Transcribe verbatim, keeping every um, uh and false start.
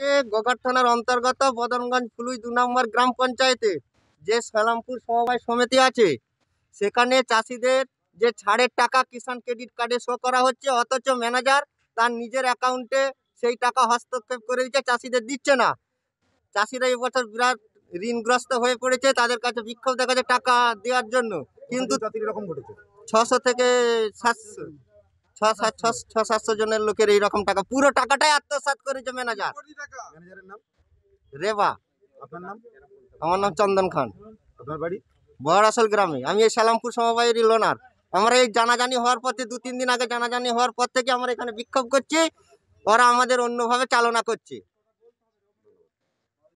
হচ্ছে গোঘাট থানার অন্তর্গত বদনগঞ্জ ফুলুই দু নম্বর গ্রাম পঞ্চায়েতে যে সালামপুর সমবায় সমিতি আছে সেখানে চাষিদের যে ছাড়ের টাকা কিষাণ ক্রেডিট কার্ডে শো করা হচ্ছে, অথচ ম্যানেজার তার নিজের অ্যাকাউন্টে সেই টাকা হস্তক্ষেপ করে দিচ্ছে, চাষিদের দিচ্ছে না। চাষিরা এই বছর বিরাট ঋণগ্রস্ত হয়ে পড়েছে, তাদের কাছে বিক্ষোভ দেখা যায় টাকা দেওয়ার জন্য, কিন্তু ছশো থেকে সাতশো ছ সাত ছ সাতশো জনের লোকের এইরকম টাকা পুরো টাকাটাই আত্মসাৎ করেছে ম্যানেজার। ম্যানেজারের নাম রেবা। আপনার নাম? আমার নাম চন্দন খান। আপনার বাড়ি? বড়াসল গ্রামে। আমি এই সালামপুর সমবায়েরই লোনার। আমরা এই জানাজানি হওয়ার পথে দু তিন দিন আগে জানাজানি হওয়ার পর থেকে আমরা এখানে বিক্ষোভ করছি, ওরা আমাদের অন্যভাবে চালনা করছে।